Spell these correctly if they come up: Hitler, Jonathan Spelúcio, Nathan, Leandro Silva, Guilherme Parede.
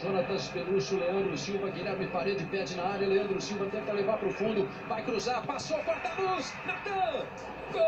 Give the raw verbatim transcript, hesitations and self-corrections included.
Jonathan Spelúcio, Leandro Silva, Guilherme Parede pede na área, Leandro Silva tenta levar para o fundo, vai cruzar, passou, corta a luz, Nathan! Gol!